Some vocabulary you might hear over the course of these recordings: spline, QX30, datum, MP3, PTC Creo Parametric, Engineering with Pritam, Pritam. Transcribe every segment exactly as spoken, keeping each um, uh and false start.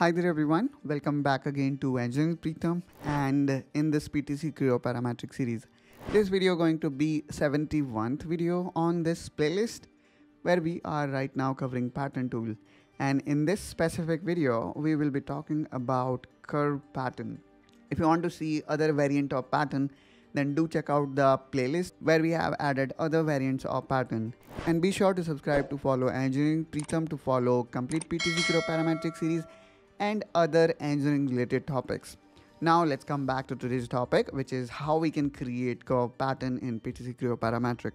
Hi there everyone, welcome back again to Engineering with Pritam, and in this P T C Creo Parametric series. This video going to be seventy-first video on this playlist where we are right now covering pattern tool, and in this specific video we will be talking about curve pattern. If you want to see other variant of pattern, then do check out the playlist where we have added other variants of pattern. And be sure to subscribe to follow Engineering with Pritam, to follow complete P T C Creo Parametric series and other engineering related topics. Now let's come back to today's topic, which is how we can create curve pattern in P T C Creo Parametric.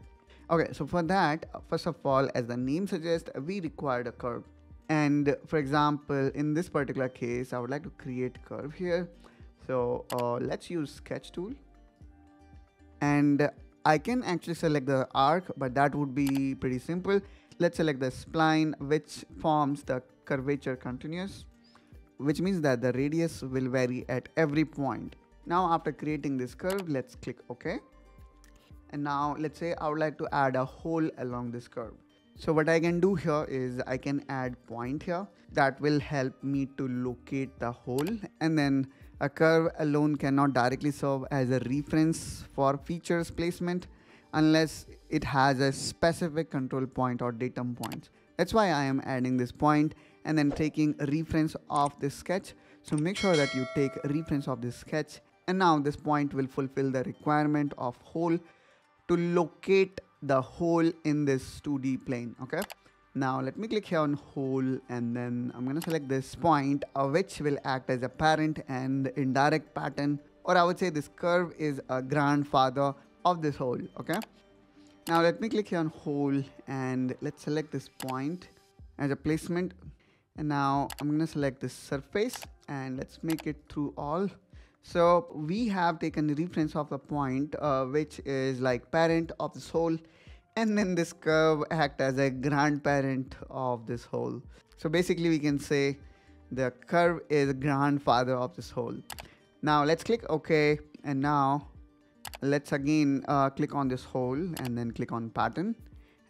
Okay, so for that, first of all, as the name suggests, we required a curve. And for example, in this particular case, I would like to create curve here. So uh, let's use sketch tool. And I can actually select the arc, but that would be pretty simple. Let's select the spline, which forms the curvature continuous, which means that the radius will vary at every point. Now after creating this curve, let's click OK. And now let's say I would like to add a hole along this curve. So what I can do here is I can add point here. That will help me to locate the hole. And then a curve alone cannot directly serve as a reference for features placement unless it has a specific control point or datum point. That's why I am adding this point and then taking a reference of this sketch. So make sure that you take a reference of this sketch, and now this point will fulfill the requirement of hole to locate the hole in this two D plane. Okay, now let me click here on hole, and then I'm gonna select this point, uh, which will act as a parent and indirect pattern, or I would say this curve is a grandfather of this hole. Okay, now let me click here on hole and let's select this point as a placement. And now I'm going to select this surface and let's make it through all. So we have taken the reference of a point, uh, which is like parent of this hole. And then this curve acts as a grandparent of this hole. So basically we can say the curve is grandfather of this hole. Now let's click OK. And now let's again uh, click on this hole and then click on pattern.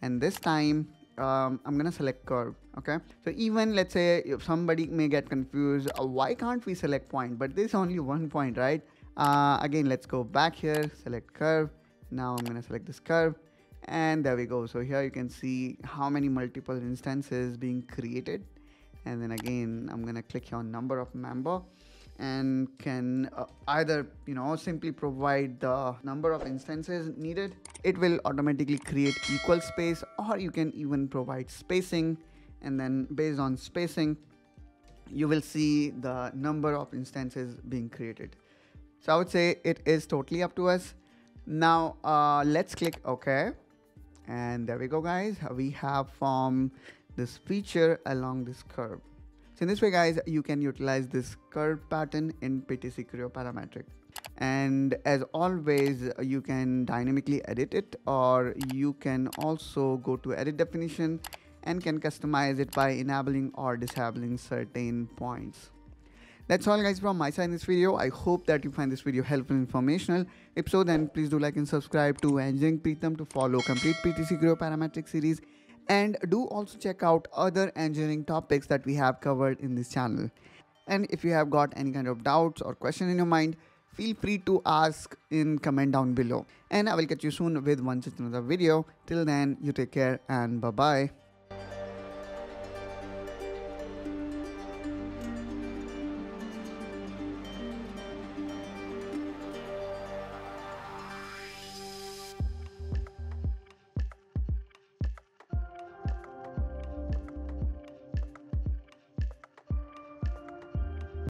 And this time Um, I'm gonna select curve. Okay, so even let's say if somebody may get confused, uh, why can't we select point? But there's only one point, right? Uh, again, let's go back here, select curve. Now I'm gonna select this curve, and there we go. So here you can see how many multiple instances being created. And then again, I'm gonna click here on number of member, and can uh, either you know simply provide the number of instances needed. It will automatically create equal space, or you can even provide spacing, and then based on spacing you will see the number of instances being created. So I would say it is totally up to us. Now uh, let's click OK, and there we go guys, we have formed this feature along this curve. So in this way guys, you can utilize this curve pattern in P T C Creo Parametric. And as always, you can dynamically edit it, or you can also go to edit definition and can customize it by enabling or disabling certain points. That's all guys from my side in this video. I hope that you find this video helpful and informational. If so, then please do like and subscribe to Engineering Pritam, to follow complete P T C Creo Parametric series. And do also check out other engineering topics that we have covered in this channel. And if you have got any kind of doubts or question in your mind, feel free to ask in comment down below. And I will catch you soon with one such another video. Till then, you take care and bye-bye.